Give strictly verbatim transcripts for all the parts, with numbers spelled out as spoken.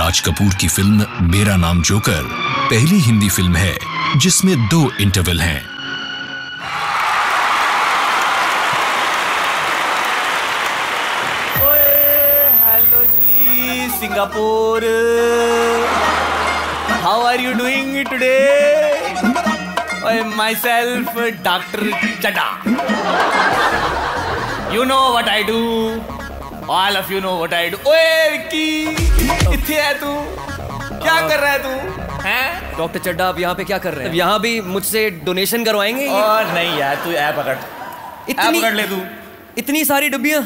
राज कपूर की फिल्म मेरा नाम जोकर पहली हिंदी फिल्म है जिसमें दो इंटरवल हैं। हेलो जी Singapore, how are you doing today? I myself doctor Chadda, you know what I do, All of you know what I do. ओए विक्की, इथे है तू, क्या कर रहा है तू? हैं? डॉक्टर चड्डा, आप यहाँ पे क्या कर रहे हैं? यहाँ भी मुझसे डोनेशन करवाएंगे? और नहीं यार, तू ऐप पकड़, ऐप पकड़ ले तू। इतनी सारी डब्बियाँ?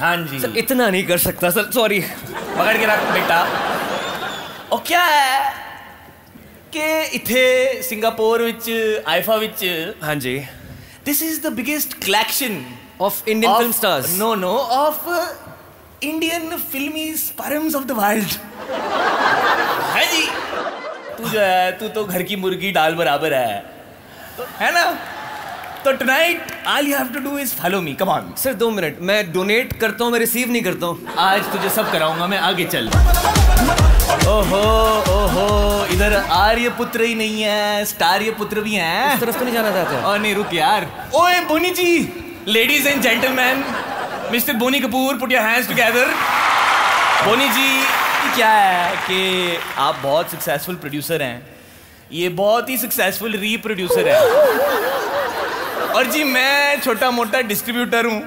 हाँ जी। सर इतना नहीं कर सकता सर, सॉरी। पकड़ के रख बेटा। और क्या है कि इथे सिंगापुर विच आईफा विच, हाँ जी, this is the biggest collection of Indian film stars. No no, of Indian फिल्मी स्पर्म्स ऑफ द वर्ल्ड है जी। तू जो है, तू तो घर की मुर्गी दाल बराबर है, तो है ना? तो tonight all you have to do is follow me, come on. Sir दो मिनट, मैं डोनेट करता हूँ, मैं रिसीव नहीं करता हूँ। आज तुझे सब कराऊंगा मैं, आगे चल। ओहो ओहो, इधर आर्य पुत्र ही नहीं है, स्टार्य पुत्र भी हैं। इस तरफ तो नहीं जाना चाहते? और नहीं, रुक यार। ओए बोनी जी, ladies and gentleman, mister Boney Kapoor, put your hands together. Boney जी, क्या है कि आप बहुत सक्सेसफुल प्रोड्यूसर हैं, ये बहुत ही सक्सेसफुल रीप्रोड्यूसर है, और जी मैं छोटा मोटा डिस्ट्रीब्यूटर हूँ।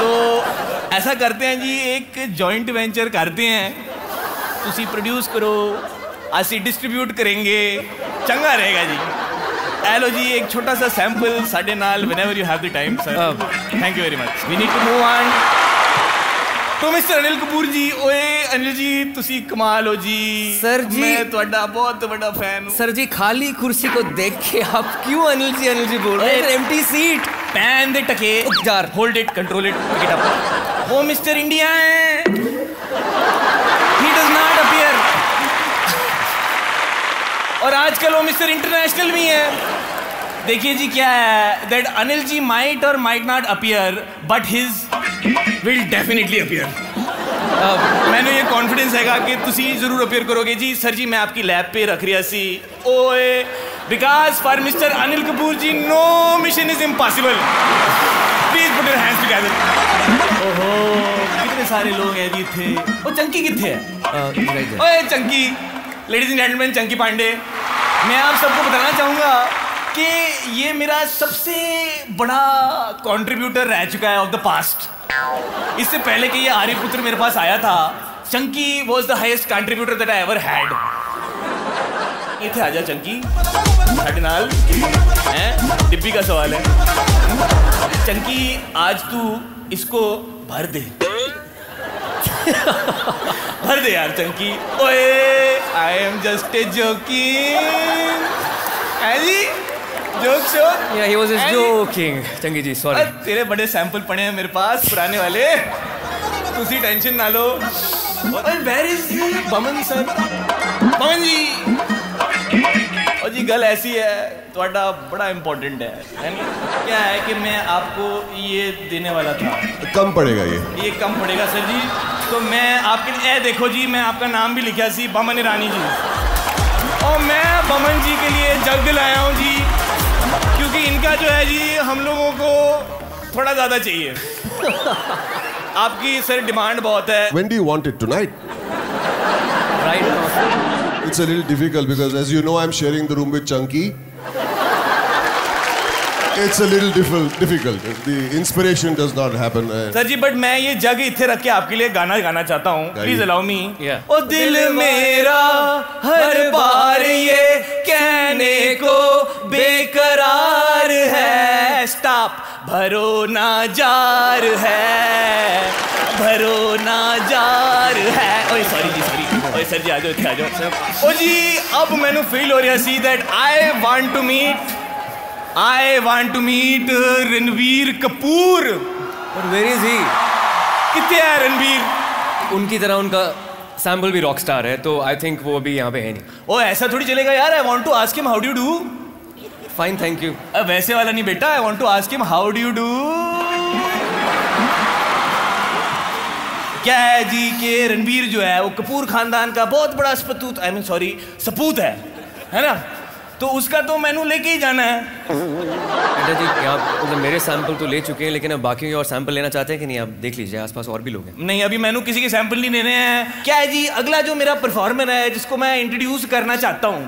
तो ऐसा करते हैं जी, एक जॉइंट वेंचर करते हैं, तुसी प्रोड्यूस करो, असी डिस्ट्रीब्यूट करेंगे, चंगा रहेगा जी। हेलो जी, एक छोटा सा सैंपल साढ़े नाल, whenever you have the time sir. Thank you very much. We need to move on to mister Anil Kapoor जी। ओए अनिल जी, तुसी कमाल हो जी। सर जी, मैं तुम्हारा बहुत बड़ा फैन हूं। सर जी, खाली कुर्सी को देख के आप क्यों अनिल जी अनिल जी बोल रहे हैं? एम्प्टी सीट, पैन दे टके, यार hold it, control it, pick it up. वो मिस्टर इंडिया है, ही डज नॉट अपीयर, और आजकल वो मिस्टर इंटरनेशनल भी है। देखिए जी क्या है, दैट अनिल जी माइट और might not appear, but his will definitely appear. मैंने ये कॉन्फिडेंस हैगा कि तुसी जरूर अपीयर करोगे जी। सर जी, मैं आपकी लैब पे रख रिया सी। ओए because for mister Anil Kapoor ji, no mission is impossible. Please put your hands together. ओहो, कितने सारे लोग हैं जी थे। ओ चंकी किथे है? ओए Chunky, ladies and gentleman Chunky Pandey. मैं आप सबको बताना चाहूँगा कि ये मेरा सबसे बड़ा कंट्रीब्यूटर रह चुका है ऑफ द पास्ट। इससे पहले कि ये आर्यपुत्र मेरे पास आया था, Chunky was the highest contributor that I ever had. इथे आजा चंकी, साढ़े नाल हैं, डिब्बी का सवाल है। चंकी, आज तू इसको भर दे। भर दे यार चंकी। ओए I am just a joking. Joke show? Yeah, he was just joking. चंगी जी, sorry. तेरे बड़े सैंपल पड़े हैं मेरे पास, पुराने वाले, तुसी टेंशन ना लो। Where is Boman sir? Boman जी। और जी गल ऐसी है, थोड़ा बड़ा इम्पोर्टेंट है। क्या है कि मैं आपको ये देने वाला था, कम पड़ेगा ये, ये कम पड़ेगा सर जी। तो मैं आपके, ए देखो जी, मैं आपका नाम भी लिखा सी, बमन ईरानी जी। और मैं बमन जी के लिए जग लाया हूँ जी, क्योंकि इनका जो है जी हम लोगों को थोड़ा ज़्यादा चाहिए। आपकी सर डिमांड बहुत है। When do you want it tonight? Right now. It's a little difficult because as you know I'm sharing the room with Chunky. It's a little difficult. The inspiration does not happen. Sir ji, but मैं ये जग इथे रख के आपके लिए गाना गाना चाहता हूँ। Please allow me. ओ दिल मेरा हर बार ये कहने को बेकरार है, stop, भरो ना जार है, भरो ना जार है। ओए sorry जी, sorry. ओए सर जी, आ जाओ इथे आ जाओ। ओ जी, अब मैंने feel हो रहा है see that I want to meet I want to meet Ranveer Kapoor. और where is he? कितने हैं रणवीर? उनकी तरह उनका सैम्पल भी रॉकस्टार है, तो I think वो अभी यहाँ पे है नहीं। ओ ऐसा थोड़ी चलेगा यार। I want to ask him how do you do? Fine, thank you. अब वैसे वाला नहीं बेटा, I want to ask him how do you do? क्या है जी के रणबीर जो है वो कपूर खानदान का बहुत बड़ा सपूत आई मीन सॉरी सपूत है है ना, तो उसका तो मैनू लेके ही जाना है। बेटा जी क्या मतलब मेरे सैंपल तो ले चुके हैं, लेकिन अब बाकी और सैंपल लेना चाहते हैं कि नहीं? आप देख लीजिए आसपास और भी लोग हैं। नहीं अभी मैनू किसी के सैंपल नहीं लेने हैं। क्या है जी अगला जो मेरा परफॉर्मर है जिसको मैं इंट्रोड्यूस करना चाहता हूँ,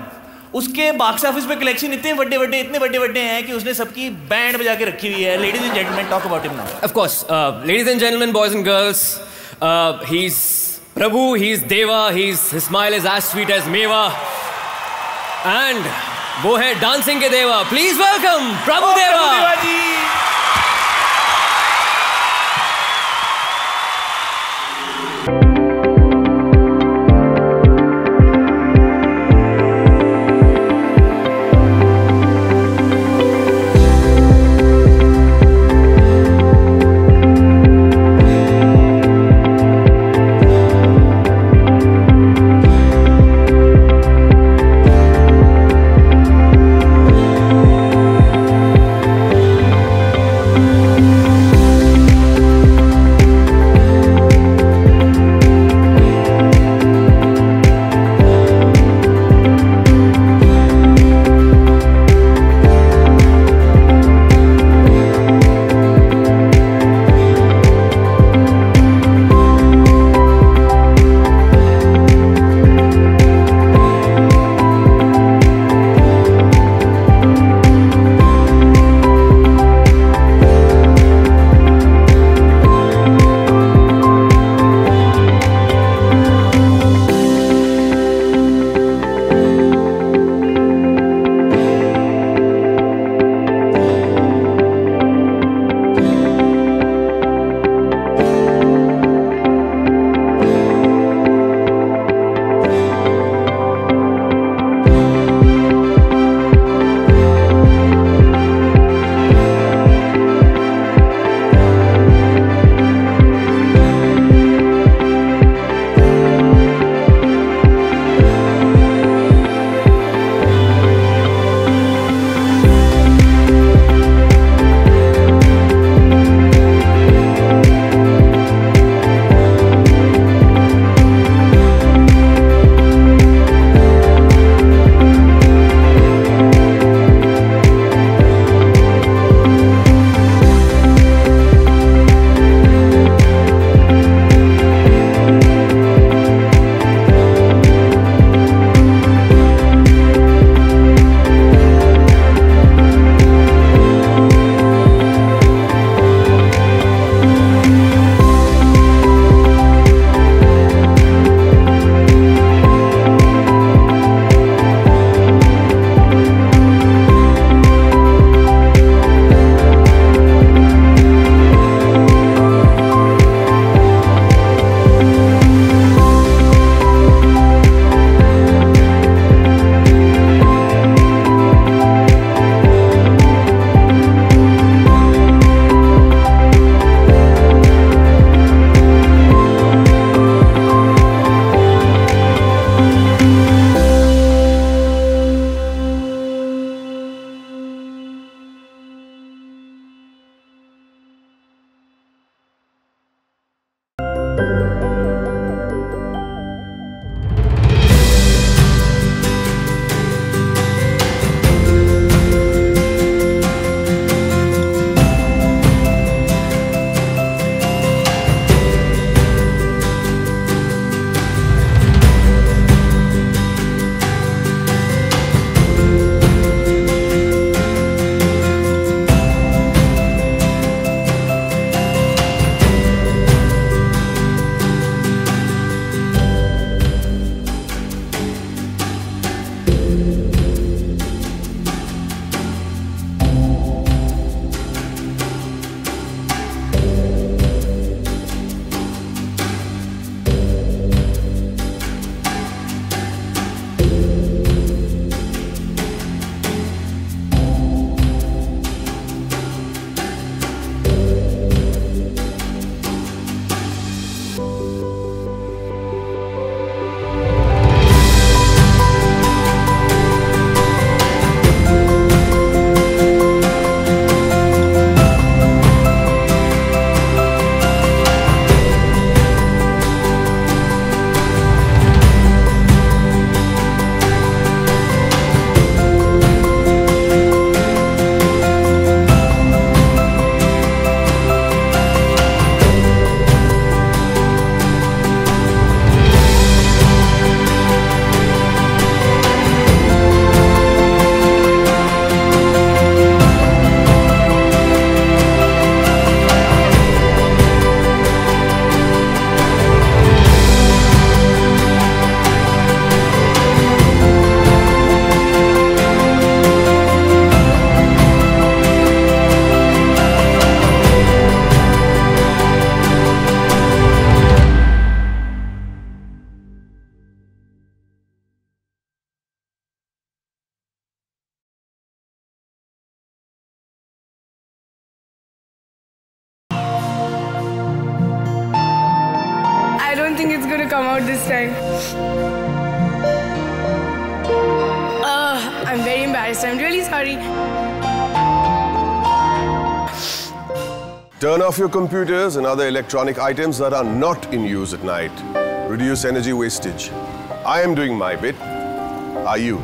उसके बॉक्स ऑफिस पे कलेक्शन इतने बड़े बड़े इतने बड़े बड़े हैं कि उसने सबकी बैंड बजा के रखी हुई है। Ladies and gentleman, talk about him now. Of course ladies and gentleman, boys and girls, he is Prabhu, he is Deva, he is his smile is as sweet as mewa, and वो है डांसिंग के देवा। प्लीज वेलकम प्रभु देवा। देवा जी come out this time. Uh, I'm very embarrassed. I'm really sorry. Turn off your computers and other electronic items that are not in use at night. Reduce energy wastage. I am doing my bit. Are you?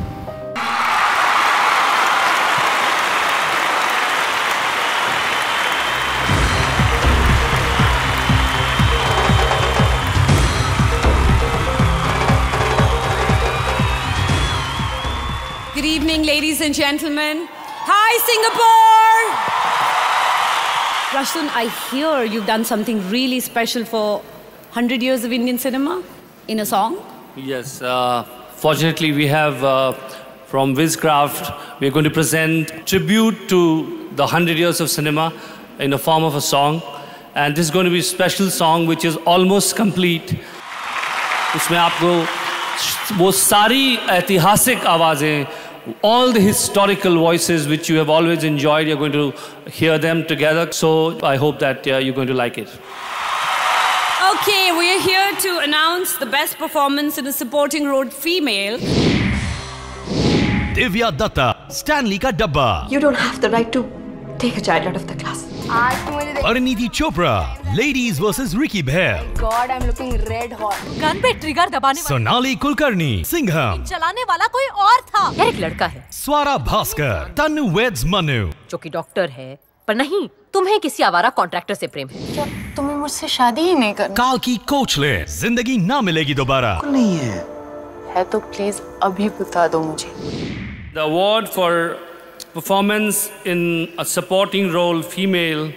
Good evening, ladies and gentlemen. Hi, Singapore! Ruslan, I hear you've done something really special for one hundred years of Indian cinema in a song. Yes. Uh, fortunately, we have uh, from Wizcraft, we're going to present tribute to the one hundred years of cinema in the form of a song. And this is going to be a special song which is almost complete. Isme aapko wo sari aitihasik awazein, all the historical voices which you have always enjoyed, you're going to hear them together. So I hope that uh, you're going to like it. Okay, we are here to announce the best performance in a supporting role female. Divya Dutta, Stanley Ka Dabba. You don't have the right to take a child out of the class. Pariniti Chopra, Ladies versus. Ricky Bell. Oh God, I'm looking red hot. Gun pe trigger dabane. Sonali Kulkarni, Singham. Chalane wala koi aur tha. Yeh ek ladka hai. Swara Bhaskar, Tanu Weds Manu. Jo ki doctor hai, par nahi. तुम्हें किसी आवारा contractor से प्रेम है क्या? तुम्हें मुझसे शादी ही नहीं करनी। काल की कोचले, जिंदगी ना मिलेगी दोबारा। कुछ नहीं है। है तो प्लीज अभी बता दो मुझे। The award for performance in a supporting role female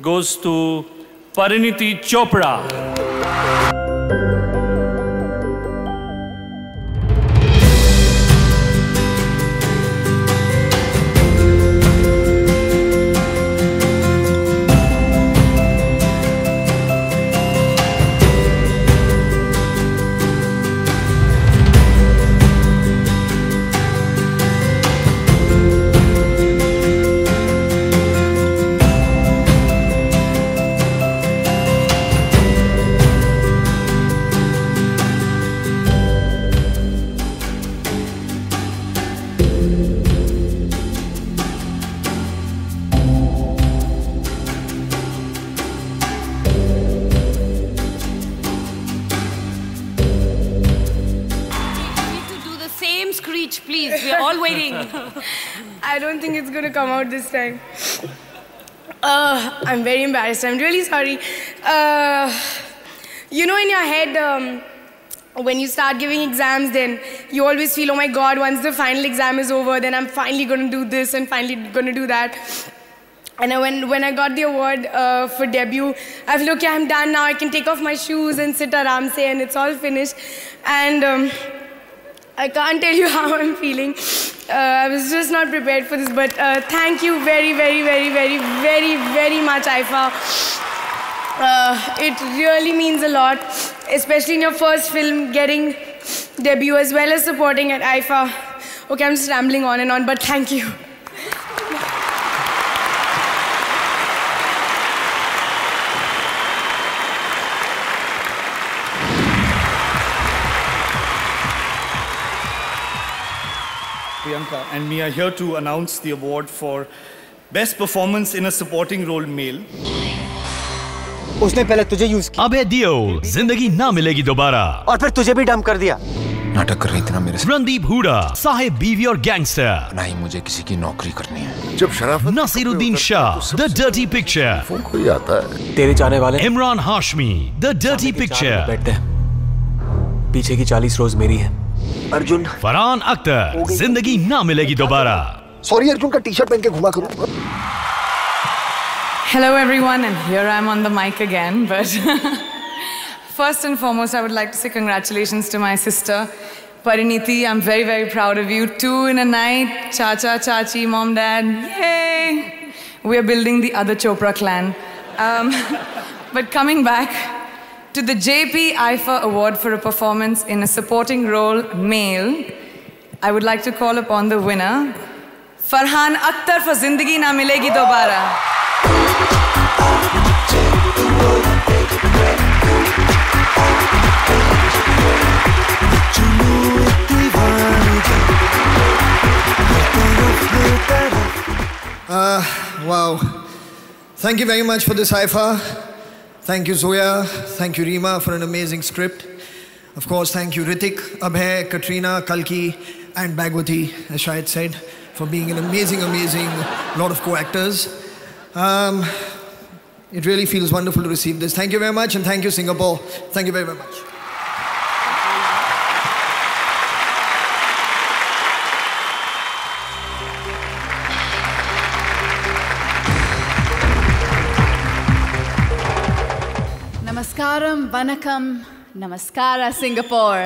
goes to Pariniti Chopra. I don't think it's going to come out this time. Uh, I'm very embarrassed. I'm really sorry. Uh, you know, in your head, um, when you start giving exams, then you always feel, oh my God, once the final exam is over, then I'm finally going to do this and finally going to do that. And I, when, when I got the award uh, for debut, I feel, okay, I'm done now. I can take off my shoes and sit aram se, and it's all finished. And um, I can't tell you how I'm feeling. Uh, I was just not prepared for this, but uh, thank you very, very, very, very, very, very much, I I F A. Uh, it really means a lot, especially in your first film, getting debut as well as supporting at I I F A. Okay, I'm just rambling on and on, but thank you. And we are here to announce the award for Best Performance in a Supporting Role Male. उसने पहले तुझे use किया। अबे दियो, ज़िंदगी ना मिलेगी दोबारा। और फिर तुझे भी dump कर दिया। नाटक कर रही इतना मेरे से। रणदीप हुडा, साहेब बीवी और गैंगस्टर। नहीं मुझे किसी की नौकरी करनी है। जब शराफत। Naseeruddin Shah, The Dirty Picture। Phone कोई आता है। तेरे जाने वाले। Imran Hashmi, The Dirty Picture। बैठते हैं। पीछे की चालीस रोज मेरी है। अर्जुन फरहान अख्तर जिंदगी ना मिलेगी दोबारा सॉरी अर्जुन का टी-शर्ट पहन के घुमा करूं hello everyone and here I am on the mic again but first and foremost I would like to say congratulations to my sister Parineeti I am very very proud of you too in a night chacha chachi mom dad ये we are building the other Chopra clan but coming back to the J P I F A Award for a performance in a supporting role, male, I would like to call upon the winner, Farhan Akhtar for Zindagi Na Milegi Dobara. Thank you very much for this I I F A. Thank you, Zoya. Thank you, Reema, for an amazing script. Of course, thank you, Ritik, Abhay, Katrina, Kalki, and Bhagwati, as Shahid said, for being an amazing, amazing lot of co-actors. Um, it really feels wonderful to receive this. Thank you very much, and thank you, Singapore. Thank you very, very much. Namaskaram, Vanakkam, Namaskara, Singapore.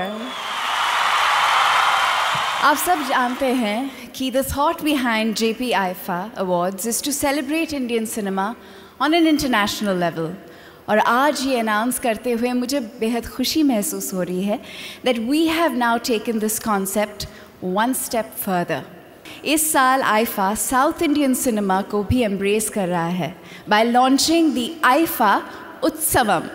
आप सब जानते हैं कि this heart behind J P I I F A Awards is to celebrate Indian cinema on an international level. और आज ये announce करते हुए मुझे बेहद खुशी महसूस हो रही है that we have now taken this concept one step further. इस साल I I F A South Indian cinema को भी embrace कर रहा है by launching the I I F A Utsavam.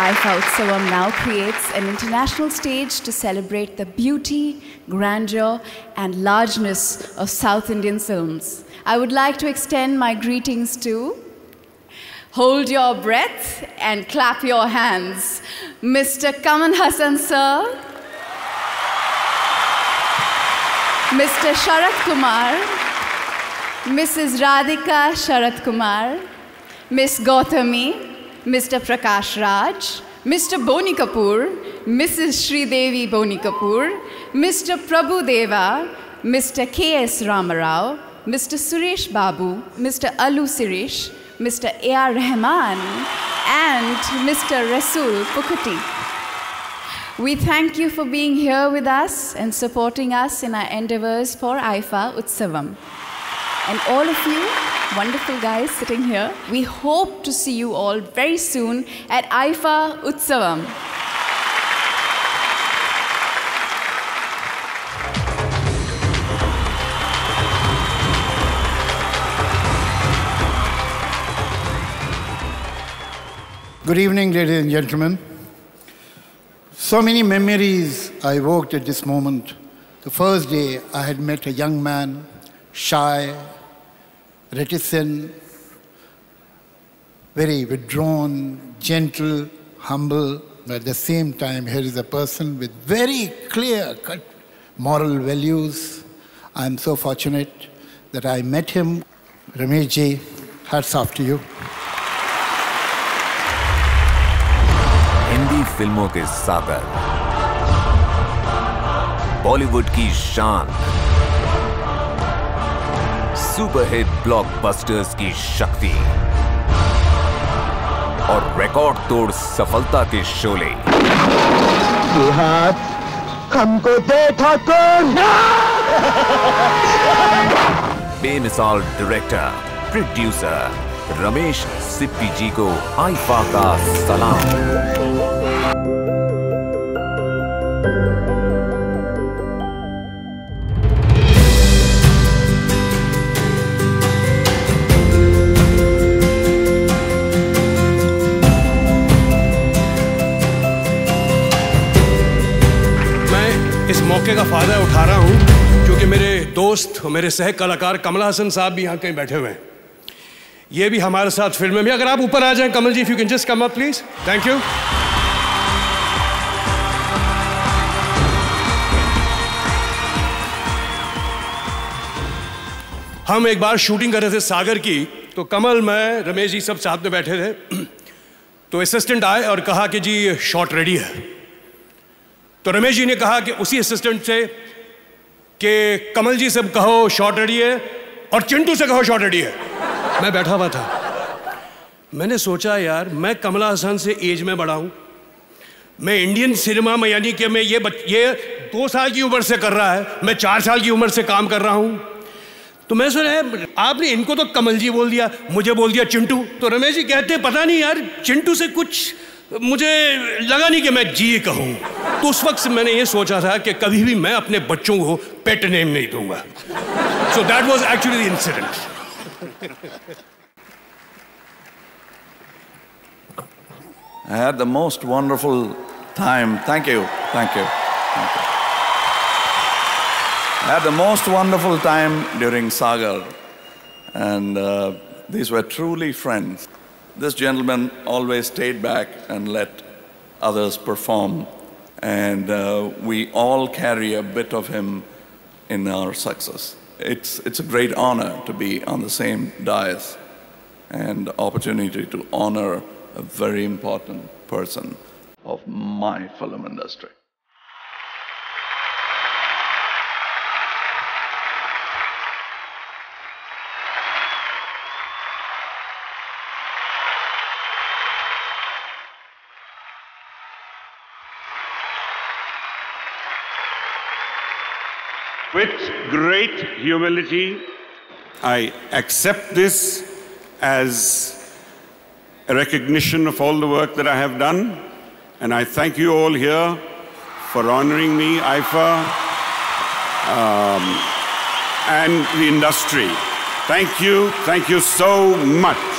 I I F A Utsavam now creates an international stage to celebrate the beauty, grandeur, and largeness of South Indian films. I would like to extend my greetings to, hold your breath and clap your hands, Mister Kamal Hasan sir, Mister Sharath Kumar, Missus Radhika Sharath Kumar, Miss Gautami, Mister Prakash Raj, Mister Boni Kapoor, Missus Sridevi Boni Kapoor, Mister Prabhu Deva, Mister K S Ramarau, Mister Suresh Babu, Mister Alu Suresh, Mister A R Rahman, and Mister Rasool Pukuti. We thank you for being here with us and supporting us in our endeavors for I I F A Utsavam. And all of you wonderful guys sitting here, we hope to see you all very soon at I I F A Utsavam. Good evening, ladies and gentlemen. So many memories I evoked at this moment. The first day I had met a young man, shy, reticent, very withdrawn, gentle, humble, but at the same time here is a person with very clear-cut moral values. I am so fortunate that I met him. Ramesh ji, hats off to you. Hindi filmों के सागर, बॉलीवुड की शान, super hit blockbusters की शक्ति और record तोड़ सफलता के शोले बिहार हमको दे ठाकुर बेमिसाल डायरेक्टर प्रोड्यूसर रमेश सिप्पी जी को आईफा का सलाम. मौके का फायदा उठा रहा हूं क्योंकि मेरे दोस्त मेरे सह कलाकार कमल हसन साहब भी यहाँ कहीं बैठे हुए हैं. ये भी हमारे साथ फिल्म में. अगर आप ऊपर आ जाएं कमल जी, if you can just come up please. Thank you. हम एक बार शूटिंग कर रहे थे सागर की, तो कमल मैं रमेश जी सब साथ में बैठे थे, तो असिस्टेंट आए और कहा कि जी शॉट रेडी है. तो रमेश जी ने कहा कि उसी असिस्टेंट से कि कमल जी से कहो शॉट रेडी है और चिंटू से कहो शॉट रेडी है. मैं बैठा हुआ था, मैंने सोचा यार मैं कमल हसन से एज में बड़ा हूँ, मैं इंडियन सिनेमा में यानी कि मैं ये बच, ये दो साल की उम्र से कर रहा है, मैं चार साल की उम्र से काम कर रहा हूँ. तो मैं सुना आपने इनको तो कमल जी बोल दिया, मुझे बोल दिया चिंटू. तो रमेश जी कहते पता नहीं यार चिंटू से कुछ मुझे लगा नहीं कि मैं जी कहूँ. तो उस वक्त मैंने ये सोचा था कि कभी भी मैं अपने बच्चों को पेट नेम नहीं दूंगा. So that was actually the incident. I had the most wonderful time. Thank you thank you. I had the most wonderful time during Sagar and uh, these were truly friends. This gentleman always stayed back and let others perform, and uh, we all carry a bit of him in our success. It's, it's a great honor to be on the same dais and opportunity to honor a very important person of my film industry. With great humility, I accept this as a recognition of all the work that I have done, and I thank you all here for honoring me, I I F A, um, and the industry. Thank you, thank you so much.